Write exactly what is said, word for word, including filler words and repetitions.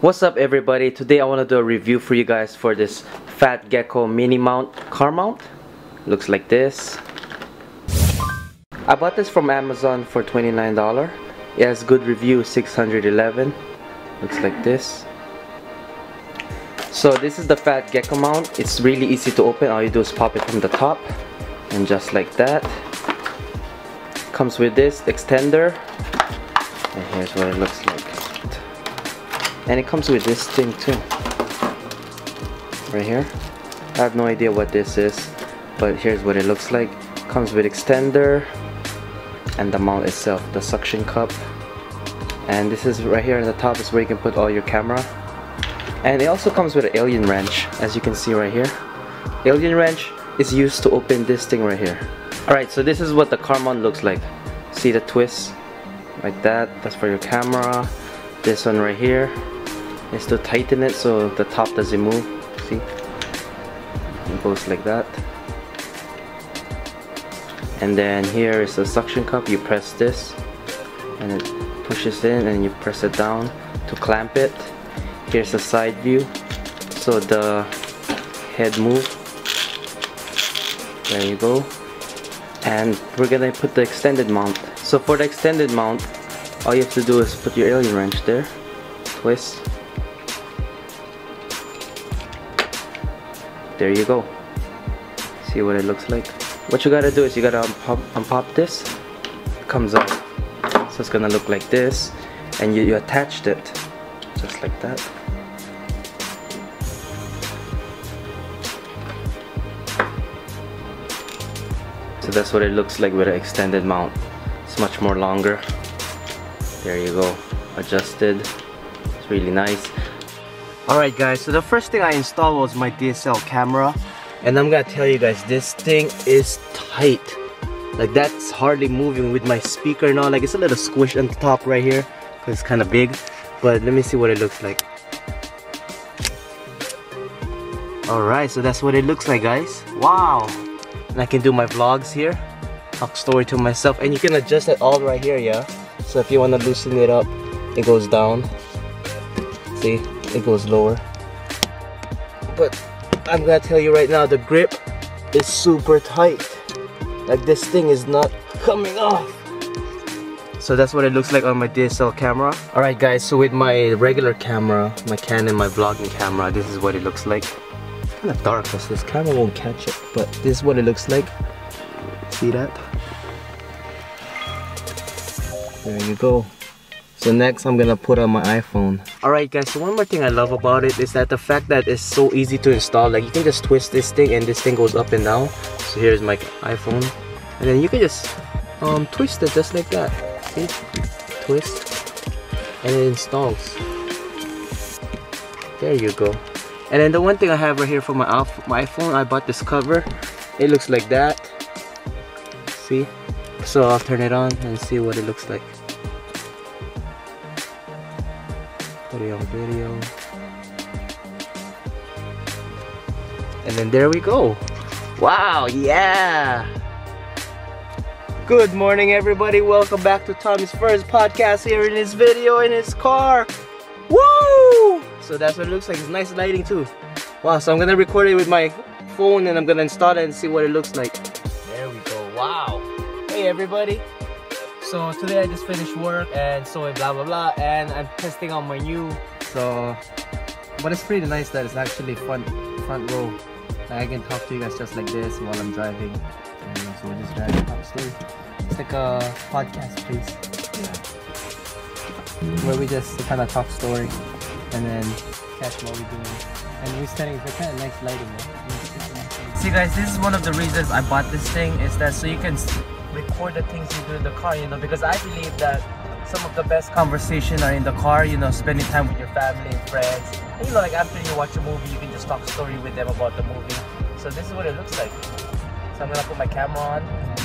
What's up everybody, today I want to do a review for you guys for this Fat Gecko Mini Mount car mount. Looks like this. I bought this from Amazon for twenty-nine dollars. It has good review, six hundred eleven. Looks like this. So this is the Fat Gecko mount. It's really easy to open. All you do is pop it from the top and just like that. Comes with this extender and here's what it looks like. And it comes with this thing too, right here. I have no idea what this is, but here's what it looks like. Comes with extender and the mount itself, the suction cup. And this is right here on the top is where you can put all your camera. And it also comes with an alien wrench, as you can see right here. Alien wrench is used to open this thing right here. Alright, so this is what the car mount looks like. See the twist? Like that, that's for your camera. This one right here is to tighten it so the top doesn't move. See? It goes like that. And then here is the suction cup. You press this and it pushes in, and you press it down to clamp it. Here's the side view so the head moves. There you go. And we're gonna put the extended mount. So for the extended mount, all you have to do is put your alien wrench there, twist. There you go. See what it looks like. What you gotta do is you gotta unpop, unpop this. It comes out. So it's gonna look like this. And you, you attached it, just like that. So that's what it looks like with an extended mount. It's much more longer. There you go, adjusted. It's really nice. Alright guys, so the first thing I installed was my D S L R camera, and I'm gonna tell you guys, this thing is tight. Like, that's hardly moving with my speaker and all. Like, it's a little squished on the top right here because it's kind of big, but let me see what it looks like. Alright, so that's what it looks like guys. Wow! And I can do my vlogs here, talk story to myself, and you can adjust it all right here, yeah? So if you want to loosen it up, it goes down. See, it goes lower. But I'm gonna tell you right now, the grip is super tight. Like, this thing is not coming off. So that's what it looks like on my D S L R camera. Alright guys, so with my regular camera, my Canon, my vlogging camera, this is what it looks like. It's kind of dark because this camera won't catch it, but this is what it looks like. See that? There you go. So next I'm gonna put on my iPhone. Alright guys, so one more thing I love about it is that the fact that it's so easy to install. Like, you can just twist this thing and this thing goes up and down. So here's my iPhone. And then you can just um, twist it just like that. See? Twist. And it installs. There you go. And then the one thing I have right here for my, my iPhone, I bought this cover. It looks like that. See? So I'll turn it on and see what it looks like. Video, video. And then there we go. Wow, yeah! Good morning everybody, welcome back to Tommy's first podcast here in his video, in his car. Woo! So that's what it looks like, it's nice lighting too. Wow, so I'm gonna record it with my phone and I'm gonna install it and see what it looks like. There we go, wow! Hey everybody, so today I just finished work and so blah blah blah, and I'm testing out my new, so but it's pretty nice that it's actually front front row. Like, I can talk to you guys just like this while I'm driving, and so we're just driving upstairs. It's like a podcast place, yeah, where we just kind of talk story and then catch what we're doing, and we're standing for kind of nice lighting, right? See guys, this is one of the reasons I bought this thing, is that so you can record the things you do in the car, you know, because I believe that some of the best conversations are in the car, you know, spending time with your family and friends. And, you know, like after you watch a movie, you can just talk story with them about the movie. So this is what it looks like. So I'm gonna put my camera on.